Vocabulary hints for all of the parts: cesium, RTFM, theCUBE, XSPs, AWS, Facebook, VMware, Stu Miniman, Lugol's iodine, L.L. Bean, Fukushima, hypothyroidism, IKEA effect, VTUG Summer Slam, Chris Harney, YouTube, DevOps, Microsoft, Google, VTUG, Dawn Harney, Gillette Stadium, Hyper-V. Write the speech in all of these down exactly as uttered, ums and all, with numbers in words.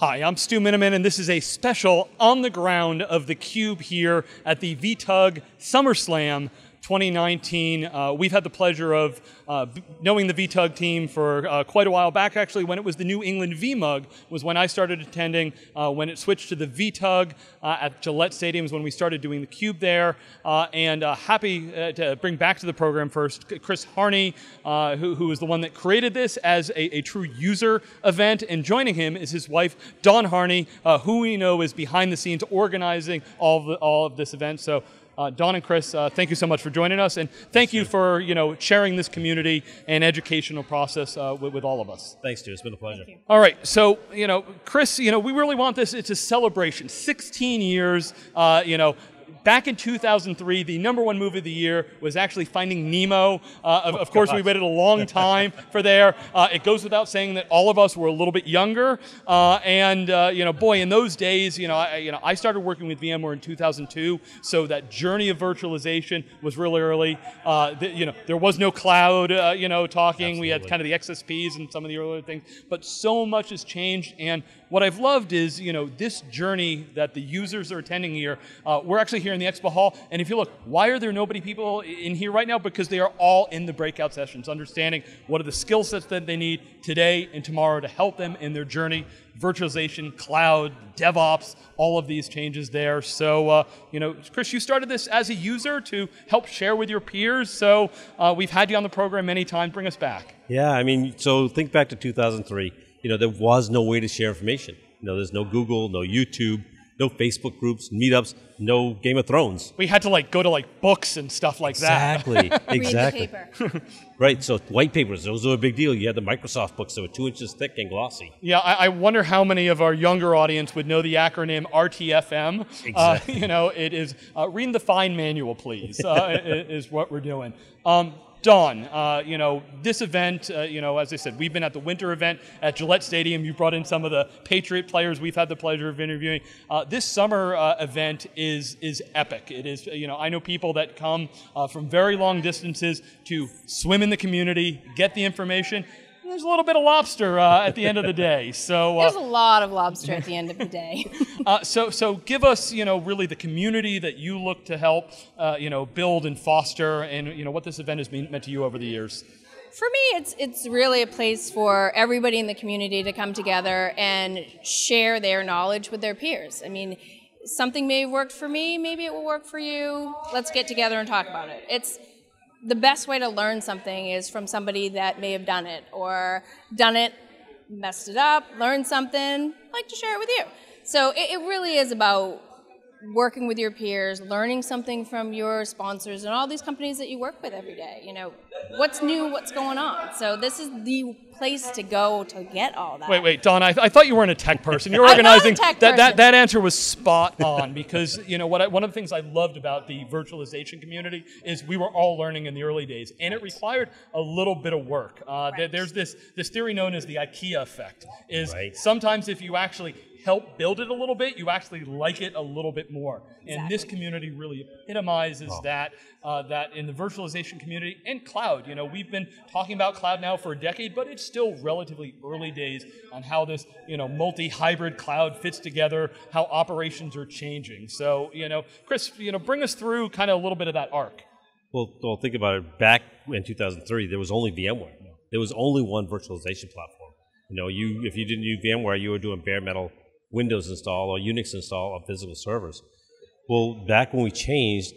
Hi, I'm Stu Miniman, and this is a special on the ground of theCUBE here at the V T U G SummerSlam twenty nineteen. Uh, we've had the pleasure of uh, knowing the V T U G team for uh, quite a while back, actually, when it was the New England V MUG was when I started attending, uh, when it switched to the V T U G uh, at Gillette Stadium is when we started doing theCUBE there. Uh, and uh, happy uh, to bring back to the program first Chris Harney, uh, who, who is the one that created this as a, a true user event, and joining him is his wife, Dawn Harney, uh, who we know is behind the scenes organizing all of, the, all of this event. So. Uh, Dawn and Chris, uh, thank you so much for joining us, and thank you for you know sharing this community and educational process uh, with, with all of us. Thanks, dude. It's been a pleasure. All right, so you know, Chris, you know, we really want this. It's a celebration. sixteen years, uh, you know. Back in two thousand three, the number one movie of the year was actually Finding Nemo. Uh, of, of course, we waited a long time for there. Uh, it goes without saying that all of us were a little bit younger. Uh, and, uh, you know, boy, in those days, you know, I, you know, I started working with VMware in two thousand two, so that journey of virtualization was really early. Uh, the, you know, there was no cloud, uh, you know, talking. Absolutely. We had kind of the X S Ps and some of the earlier things. But so much has changed, and what I've loved is, you know, this journey that the users are attending here. Uh, we're actually here in the expo hall, and if you look, why are there nobody people in here right now? Because they are all in the breakout sessions, understanding what are the skill sets that they need today and tomorrow to help them in their journey. Virtualization, cloud, DevOps, all of these changes there. So, uh, you know, Chris, you started this as a user to help share with your peers. So uh, we've had you on the program many times. Bring us back. Yeah, I mean, so think back to two thousand three. You know, there was no way to share information. You know, there's no Google, no YouTube, no Facebook groups, meetups, no Game of Thrones. We had to like go to like books and stuff like exactly. that. Exactly, exactly. Right, so white papers, those were a big deal. You had the Microsoft books that were two inches thick and glossy. Yeah, I, I wonder how many of our younger audience would know the acronym R T F M. Exactly. Uh, you know, it is, uh, read the fine manual, please, uh, is what we're doing. Um, Dawn, uh, you know, this event, uh, you know, as I said, we've been at the winter event at Gillette Stadium. You brought in some of the Patriot players we've had the pleasure of interviewing. Uh, this summer uh, event is is epic. It is, you know, I know people that come uh, from very long distances to swim in the community, get the information. There's a little bit of lobster uh, at the end of the day. So uh, there's a lot of lobster at the end of the day. uh, so, so give us, you know, really the community that you look to help, uh, you know, build and foster, and you know what this event has mean, meant to you over the years. For me, it's it's really a place for everybody in the community to come together and share their knowledge with their peers. I mean, something may have worked for me, maybe it will work for you. Let's get together and talk about it. It's the best way to learn something is from somebody that may have done it, or done it, messed it up, learned something, like to share it with you. So it, it really is about working with your peers, learning something from your sponsors and all these companies that you work with every day. You know, what's new, what's going on. So this is the place to go to get all that. Wait, wait, Dawn, I, th I thought you weren't a tech person. You're organizing. I'm not a tech person. That, that, that answer was spot on, because you know what? I, one of the things I loved about the virtualization community is we were all learning in the early days, and it required a little bit of work. Uh, right. There's this this theory known as the IKEA effect. Is right. Sometimes if you actually help build it a little bit, you actually like it a little bit more. Exactly. And this community really epitomizes oh. that, uh, that in the virtualization community and cloud. You know, we've been talking about cloud now for a decade, but it's still relatively early days on how this, you know, multi-hybrid cloud fits together, how operations are changing. So, you know, Chris, you know, bring us through kind of a little bit of that arc. Well, well, think about it. Back in two thousand three, there was only VMware. There was only one virtualization platform. You know, you if you didn't use VMware, you were doing bare metal Windows install or Unix install of physical servers. Well, back when we changed,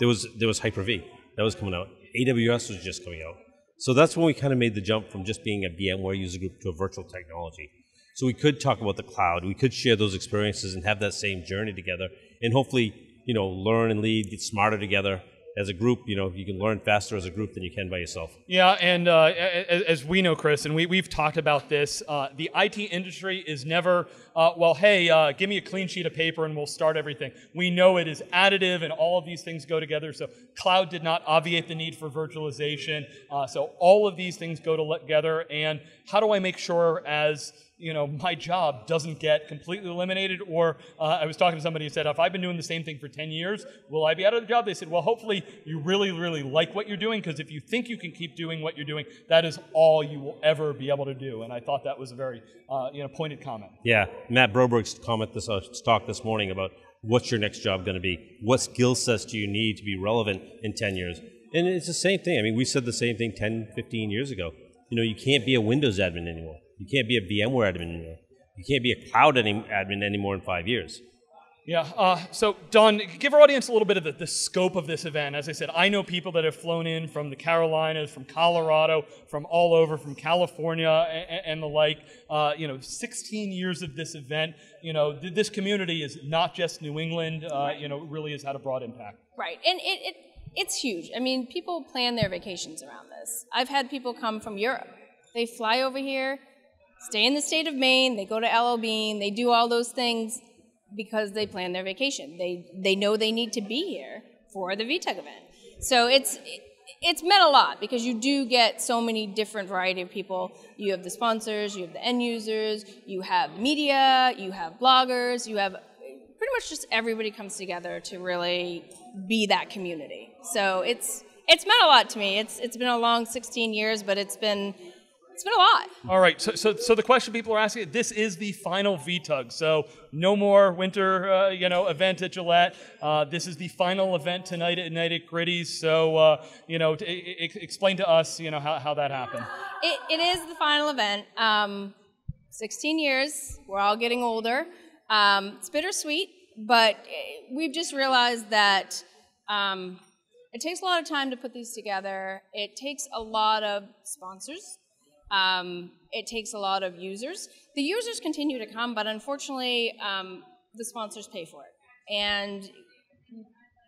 there was there was Hyper-V that was coming out. A W S was just coming out. So that's when we kind of made the jump from just being a VMware user group to a virtual technology. So we could talk about the cloud, we could share those experiences and have that same journey together, and hopefully, you know, learn and lead, get smarter together. As a group, you know, you can learn faster as a group than you can by yourself. Yeah, and uh, as, as we know, Chris, and we, we've talked about this, uh, the I T industry is never, uh, well, hey, uh, give me a clean sheet of paper and we'll start everything. We know it is additive and all of these things go together, so cloud did not obviate the need for virtualization. Uh, so all of these things go together, and how do I make sure as you know, my job doesn't get completely eliminated. Or uh, I was talking to somebody who said, if I've been doing the same thing for ten years, will I be out of the job? They said, well, hopefully you really, really like what you're doing, because if you think you can keep doing what you're doing, that is all you will ever be able to do. And I thought that was a very uh, you know, pointed comment. Yeah, Matt Broberg's comment this uh, talk this morning about what's your next job going to be? What skill sets do you need to be relevant in ten years? And it's the same thing. I mean, we said the same thing ten, fifteen years ago. You know, you can't be a Windows admin anymore. You can't be a VMware admin anymore. You can't be a cloud any, admin anymore in five years. Yeah, uh, so Dawn, give our audience a little bit of the, the scope of this event. As I said, I know people that have flown in from the Carolinas, from Colorado, from all over, from California and, and the like. Uh, you know, sixteen years of this event. You know, th this community is not just New England. Uh, you know, it really has had a broad impact. Right, and it, it it's huge. I mean, people plan their vacations around this. I've had people come from Europe. They fly over here, stay in the state of Maine, they go to L L. Bean, they do all those things, because they plan their vacation. They they know they need to be here for the V TUG event. So it's it's meant a lot, because you do get so many different variety of people. You have the sponsors, you have the end users, you have media, you have bloggers, you have pretty much just everybody comes together to really be that community. So it's it's meant a lot to me. It's it's been a long sixteen years, but it's been It's been a lot. All right, so, so so the question people are asking, this is the final V TUG, so no more winter uh, you know, event at Gillette. Uh, this is the final event tonight at Night at Gritty's, so uh, you know, explain to us you know, how, how that happened. It, it is the final event. Um, sixteen years, we're all getting older. Um, it's bittersweet, but we've just realized that um, it takes a lot of time to put these together. It takes a lot of sponsors. Um, it takes a lot of users. The users continue to come, but unfortunately, um, the sponsors pay for it. And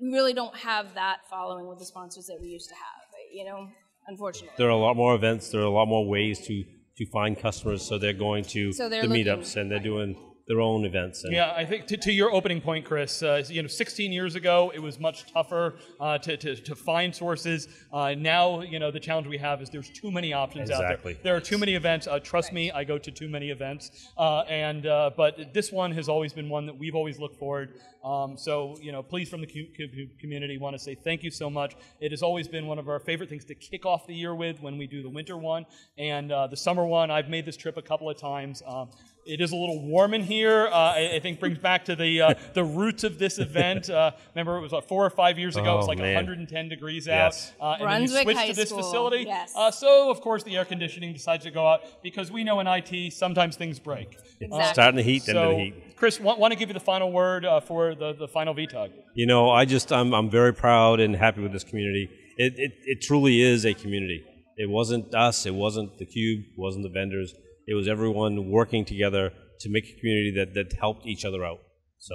we really don't have that following with the sponsors that we used to have, you know, unfortunately. There are a lot more events. There are a lot more ways to, to find customers, so they're going to so they're the looking, meetups, and they're doing their own events. And yeah, I think to, to your opening point, Chris, uh, you know, sixteen years ago, it was much tougher uh, to, to, to find sources. Uh, now, you know, the challenge we have is there's too many options exactly. out there. There are too many events. Uh, trust right. me, I go to too many events. Uh, and uh, but this one has always been one that we've always looked forward. Um, so, you know, please, from the CUBE community, want to say thank you so much. It has always been one of our favorite things to kick off the year with when we do the winter one and uh, the summer one. I've made this trip a couple of times. Um, It is a little warm in here. Uh, I, I think brings back to the uh, the roots of this event. Uh, remember, it was like four or five years ago. Oh, it was like man. one hundred ten degrees yes. out, uh, and Brunswick then you switched High to this School. Facility. Yes. Uh, so of course the air conditioning decides to go out, because we know in I T sometimes things break. Exactly. Uh, Starting the heat, so end of the heat. Chris, want, want to give you the final word uh, for the the final V TUG? You know, I just I'm I'm very proud and happy with this community. It it, it truly is a community. It wasn't us. It wasn't the CUBE. It wasn't the vendors. It was everyone working together to make a community that, that helped each other out. So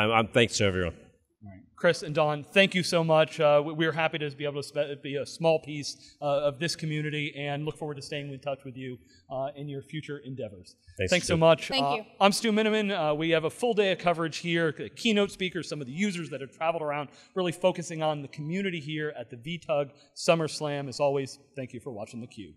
I'm, I'm thanks to everyone. All right. Chris and Dawn, thank you so much. Uh, we're happy to be able to be a small piece uh, of this community, and look forward to staying in touch with you uh, in your future endeavors. Thanks, thanks so much. Thank uh, you. I'm Stu Miniman. Uh, we have a full day of coverage here, keynote speakers, some of the users that have traveled around, really focusing on the community here at the V TUG SummerSlam. As always, thank you for watching theCUBE.